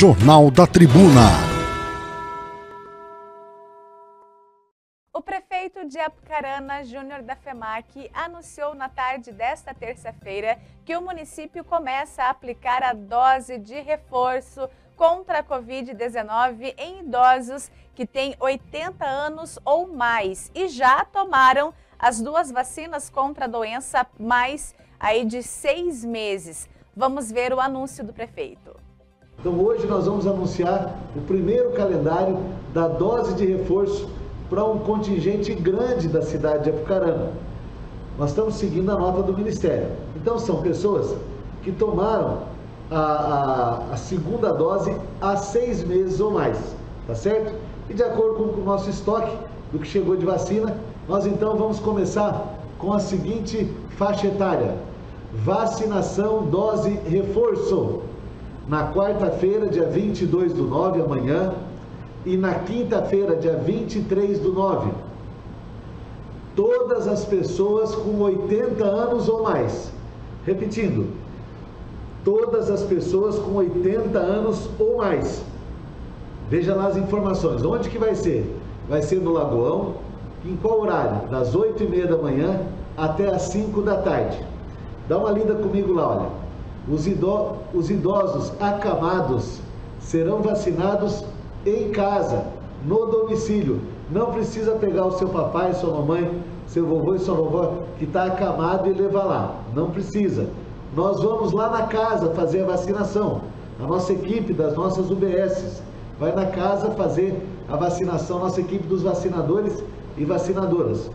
Jornal da Tribuna. O prefeito de Apucarana, Júnior da FEMAC, anunciou na tarde desta terça-feira que o município começa a aplicar a dose de reforço contra a Covid-19 em idosos que têm 80 anos ou mais e já tomaram as duas vacinas contra a doença mais aí de 6 meses. Vamos ver o anúncio do prefeito. Então hoje nós vamos anunciar o primeiro calendário da dose de reforço para um contingente grande da cidade de Apucarana. Nós estamos seguindo a nota do Ministério. Então são pessoas que tomaram a segunda dose há 6 meses ou mais, tá certo? E de acordo com o nosso estoque do que chegou de vacina, nós então vamos começar com a seguinte faixa etária: vacinação dose reforço na quarta-feira, dia 22/9, amanhã, e na quinta-feira, dia 23/9. Todas as pessoas com 80 anos ou mais. Repetindo, todas as pessoas com 80 anos ou mais. Veja lá as informações. Onde que vai ser? Vai ser no Lagoão. Em qual horário? Das 8h30 da manhã até as 5 da tarde. Dá uma lida comigo lá, olha. Os idosos acamados serão vacinados em casa, no domicílio. Não precisa pegar o seu papai, sua mamãe, seu vovô e sua vovó que está acamado e levar lá. Não precisa. Nós vamos lá na casa fazer a vacinação. A nossa equipe das nossas UBS vai na casa fazer a vacinação, nossa equipe dos vacinadores e vacinadoras.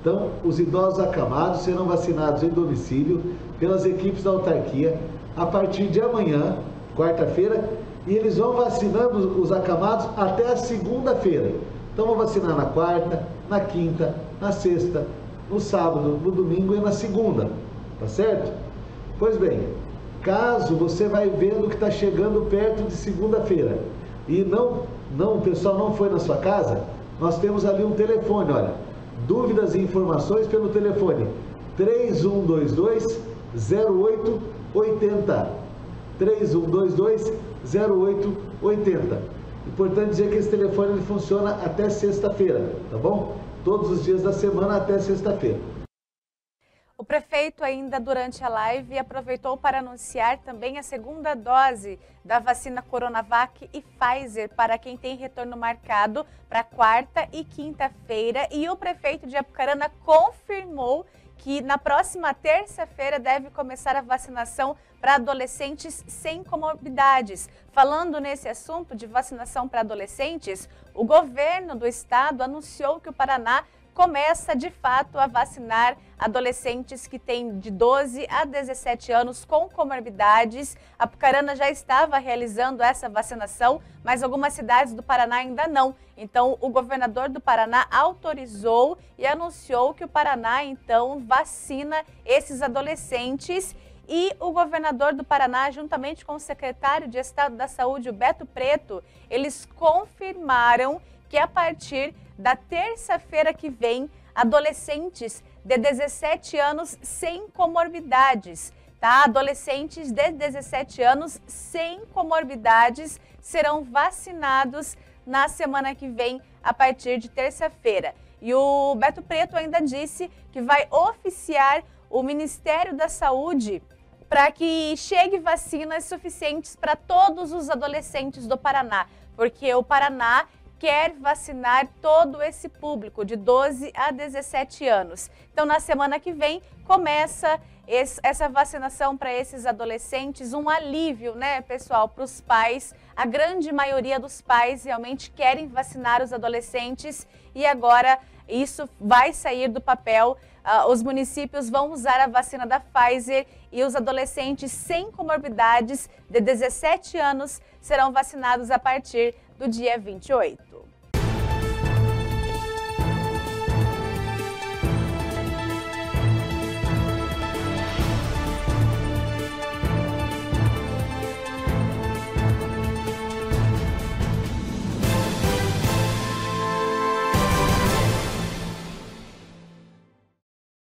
Então, os idosos acamados serão vacinados em domicílio pelas equipes da autarquia a partir de amanhã, quarta-feira, e eles vão vacinando os acamados até a segunda-feira. Então, vão vacinar na quarta, na quinta, na sexta, no sábado, no domingo e na segunda. Tá certo? Pois bem, caso você vai vendo que está chegando perto de segunda-feira e o pessoal não foi na sua casa, nós temos ali um telefone, olha. Dúvidas e informações pelo telefone 3122-0880. 3122-0880. Importante dizer que esse telefone ele funciona até sexta-feira, tá bom? Todos os dias da semana até sexta-feira. O prefeito ainda durante a live aproveitou para anunciar também a segunda dose da vacina Coronavac e Pfizer para quem tem retorno marcado para quarta e quinta-feira. E o prefeito de Apucarana confirmou que na próxima terça-feira deve começar a vacinação para adolescentes sem comorbidades. Falando nesse assunto de vacinação para adolescentes, o governo do estado anunciou que o Paraná começa, de fato, a vacinar adolescentes que têm de 12 a 17 anos com comorbidades. Apucarana já estava realizando essa vacinação, mas algumas cidades do Paraná ainda não. Então, o governador do Paraná autorizou e anunciou que o Paraná, então, vacina esses adolescentes. E o governador do Paraná, juntamente com o secretário de Estado da Saúde, o Beto Preto, eles confirmaram que a partir da terça-feira que vem, adolescentes de 17 anos sem comorbidades, tá? Adolescentes de 17 anos sem comorbidades serão vacinados na semana que vem, a partir de terça-feira. E o Beto Preto ainda disse que vai oficiar o Ministério da Saúde para que chegue vacinas suficientes para todos os adolescentes do Paraná, porque o Paraná quer vacinar todo esse público de 12 a 17 anos. Então, na semana que vem, começa essa vacinação para esses adolescentes, um alívio, né, pessoal, para os pais. A grande maioria dos pais realmente querem vacinar os adolescentes e agora isso vai sair do papel. Os municípios vão usar a vacina da Pfizer e os adolescentes sem comorbidades de 17 anos serão vacinados a partir do dia 28.